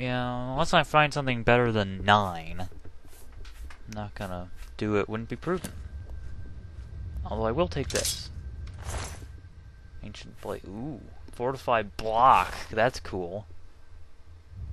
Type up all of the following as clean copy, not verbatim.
Yeah, unless I find something better than 9. I'm not gonna do it, wouldn't be prudent. Although I will take this. Ancient blade, ooh. Fortified block, that's cool.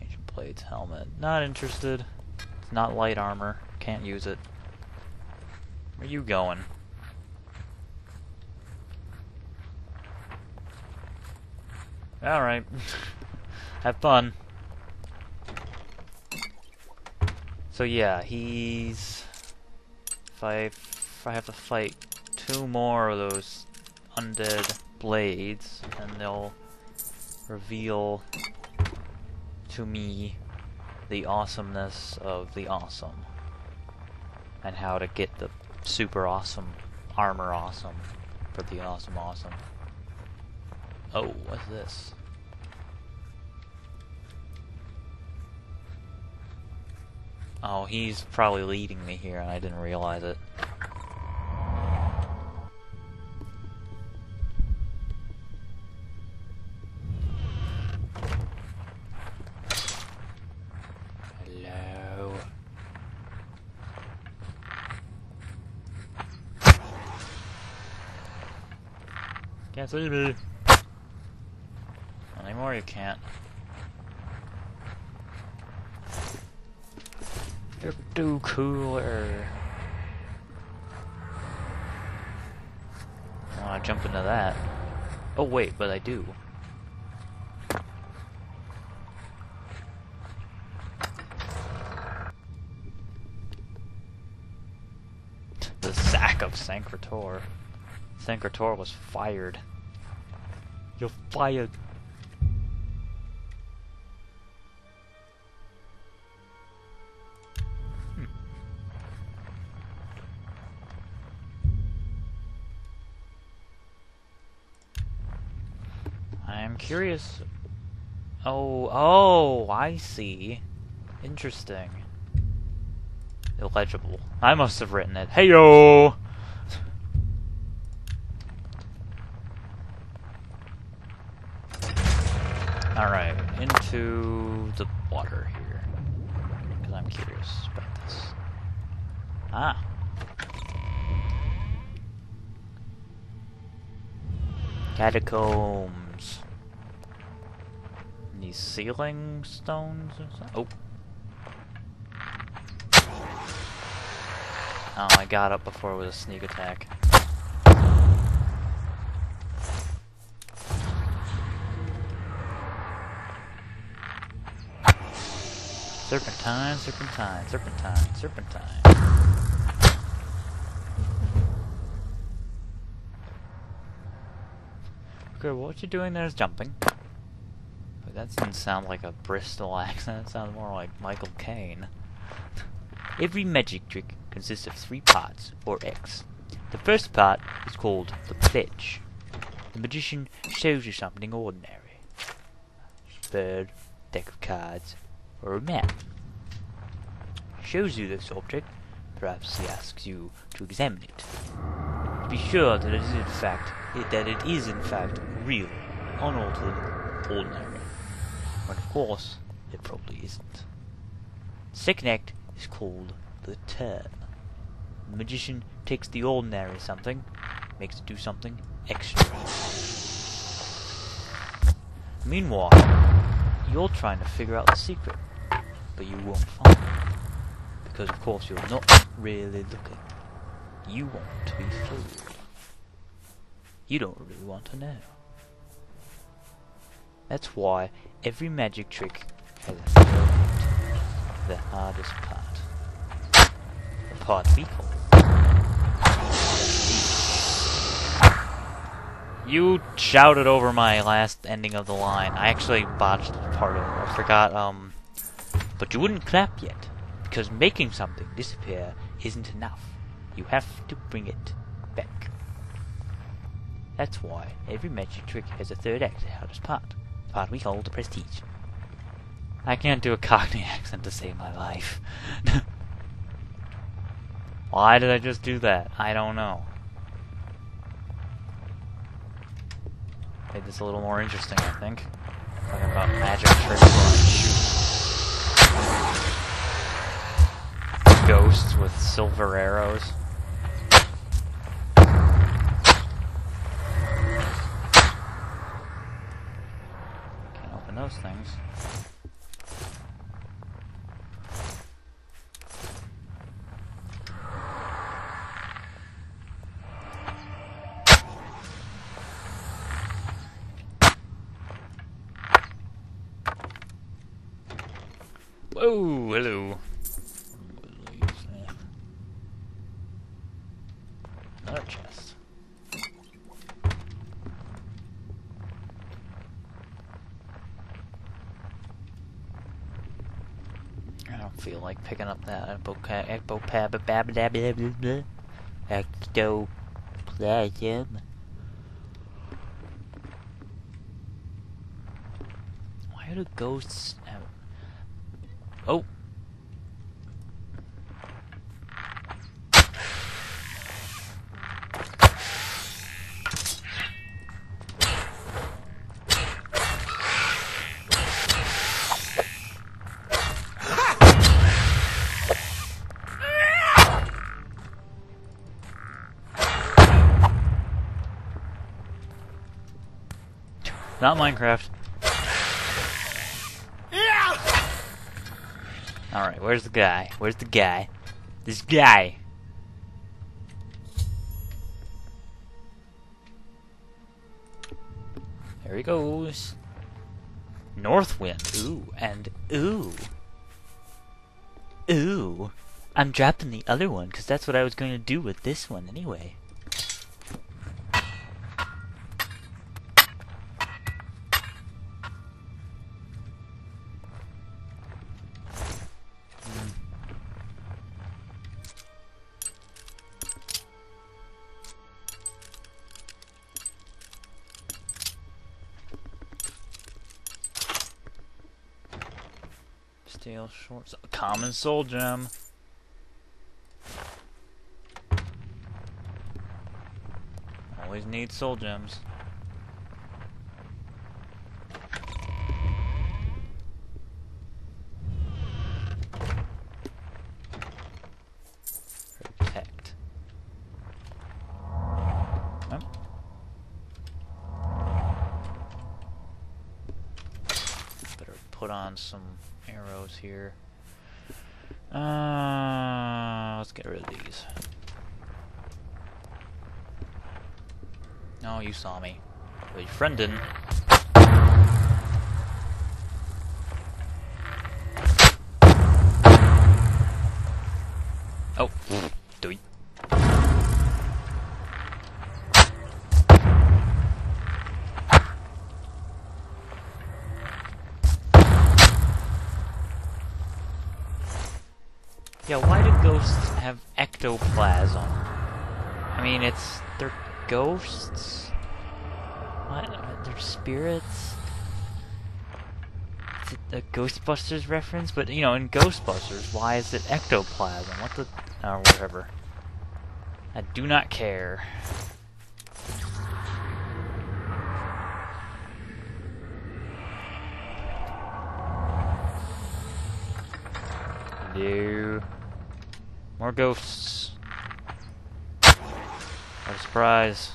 Ancient blade's helmet, not interested. It's not light armor, can't use it. Where are you going? Alright. Have fun. So yeah, he's... If I have to fight 2 more of those undead blades, and they'll reveal to me the awesomeness of the awesome. And how to get the super awesome armor awesome for the awesome awesome. Oh, what's this? Oh, he's probably leading me here, and I didn't realize it. Hello. Can't see me. Anymore, you can't. You're too cooler. I wanna jump into that. Oh wait, but I do. The sack of Sancre Tor. Sancre Tor was fired. You're fired. Curious. Oh, I see. Interesting. Illegible. I must have written it. Heyo. All right, into the water here, because I'm curious about this. Ah. Catacombs. These ceiling stones or something? Oh, I got up before with a sneak attack. Serpentine, serpentine, serpentine, serpentine. Okay, what you're doing there is jumping. That doesn't sound like a Bristol accent, it sounds more like Michael Caine. Every magic trick consists of 3 parts, or acts. The first part is called the pledge. The magician shows you something ordinary. A bird, deck of cards, or a map. He shows you this object, perhaps he asks you to examine it. To be sure that it is in fact real, unalterable, ordinary. But of course, it probably isn't. The second act is called the turn. The magician takes the ordinary something, makes it do something extra. Meanwhile, you're trying to figure out the secret, but you won't find it. Because of course you're not really looking. You want to be fooled. You don't really want to know. That's why every magic trick has a third act, the hardest part. The part we call. You shouted over my last ending of the line. I actually botched part of it. I forgot, but you wouldn't clap yet, because making something disappear isn't enough. You have to bring it back. That's why every magic trick has a third act, the hardest part. Part we call the prestige. I can't do a Cockney accent to save my life. Why did I just do that? I don't know. Made this a little more interesting, I think. Talking about magic tricks. ghosts with silver arrows. Can't open those things. Whoa, hello. Another chest. I don't feel like picking up that ectoplasm. Why do ghosts have... Oh! Not Minecraft. Alright, where's the guy? Where's the guy? This guy! There he goes. North wind. Ooh, and ooh. Ooh. I'm dropping the other one, because that's what I was going to do with this one anyway. Steel shorts. Common soul gem. Always need soul gems. Protect. Oh. Better put on some arrows here. Let's get rid of these. No, you saw me. Well, your friend didn't. Oh, doink. Yeah, why do ghosts have ectoplasm? I mean, they're ghosts? What? They're spirits? Is it a Ghostbusters reference? But, you know, in Ghostbusters, why is it ectoplasm? What the... Oh, whatever. I do not care. No. More ghosts. What a surprise.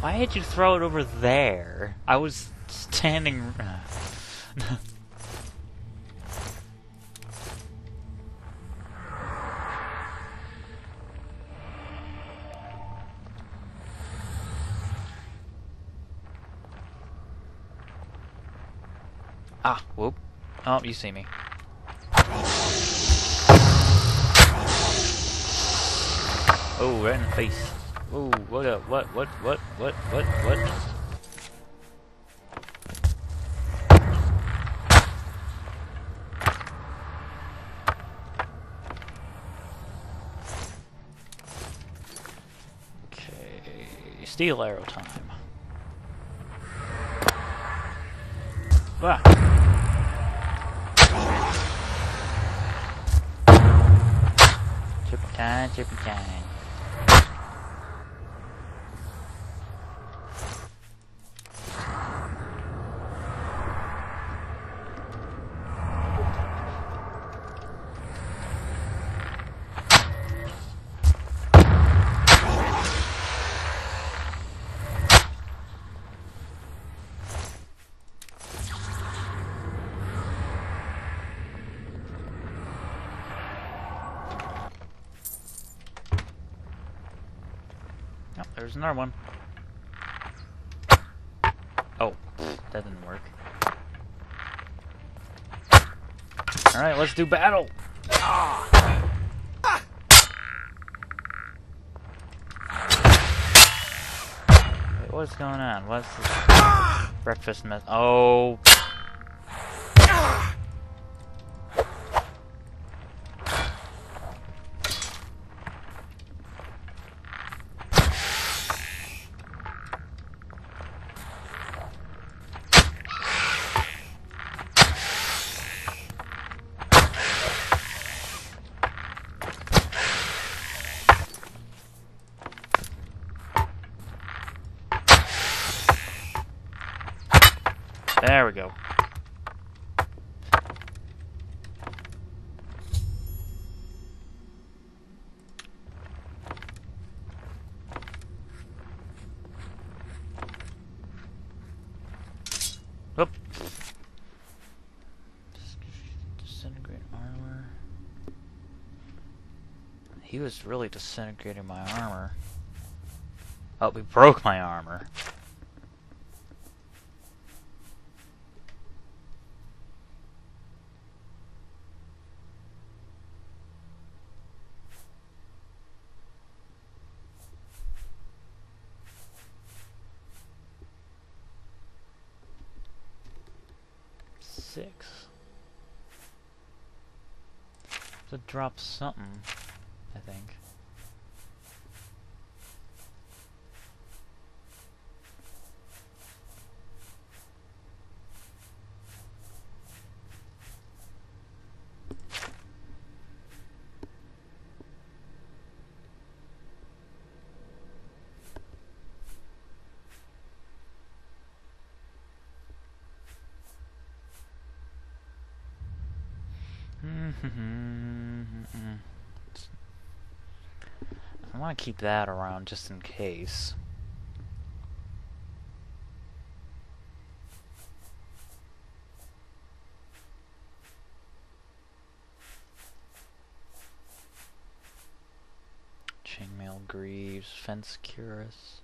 Why did you throw it over there? I was standing... Ah, whoop. Oh, you see me. Oh, right in the face. Oh, what a, what? Okay, steel arrow time. Ah. Chippy time. There's another one. Oh, that didn't work. Alright, let's do battle! Ah. Ah. Wait, what's going on? What's this? Ah. Breakfast mess. Oh! Ah. There we go. Oop. Disintegrate armor. He was really disintegrating my armor. Oh, we broke my armor. To drop something, I think. I want to keep that around just in case. Chainmail greaves, fence cuirass.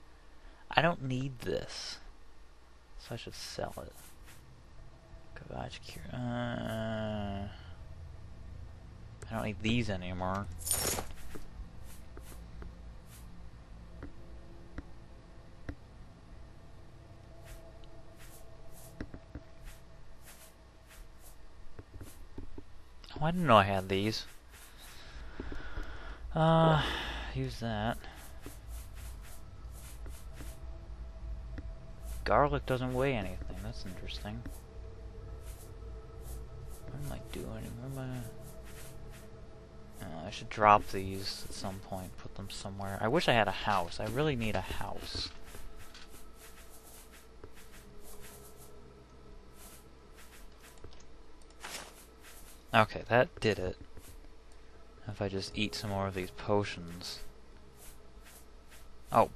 I don't need this, so I should sell it. Gavage cuirass. I don't need these anymore. Oh, I didn't know I had these. Use that. Garlic doesn't weigh anything. That's interesting. What am I doing? What am I... I should drop these at some point, put them somewhere. I wish I had a house. I really need a house. Okay, that did it. If I just eat some more of these potions. Oh.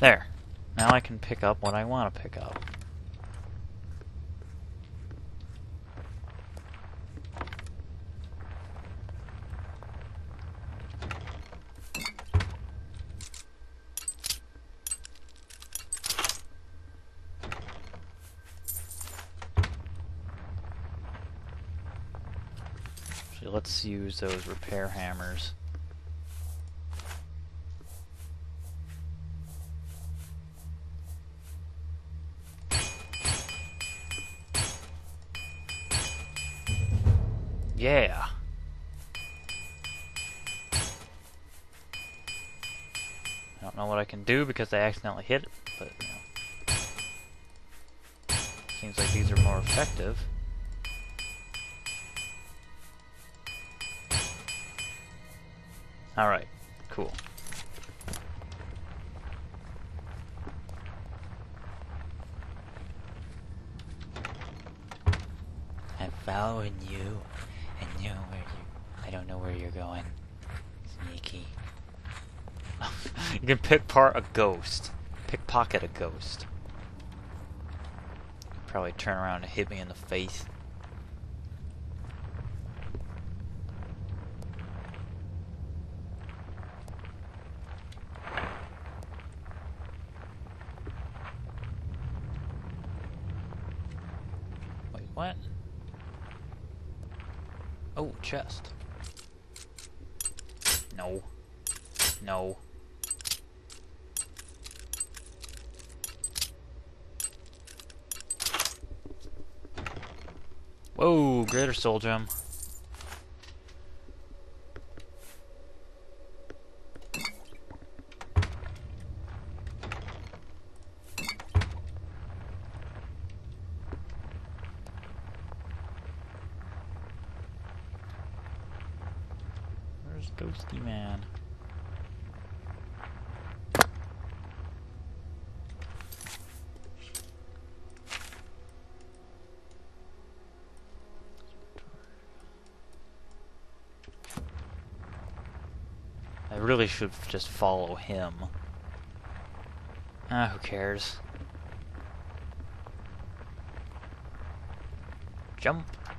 There. Now I can pick up what I want to pick up. Let's use those repair hammers. Yeah. I don't know what I can do because I accidentally hit it, but you know. Seems like these are more effective. Alright, cool. I'm following you, and you know where you... I don't know where you're going. Sneaky. You can pickpocket a ghost. Pickpocket a ghost. Probably turn around and hit me in the face. What? Oh, chest. No. No. Whoa, greater soul gem. Where's Ghosty Man? I really should just follow him. Ah, who cares? Jump.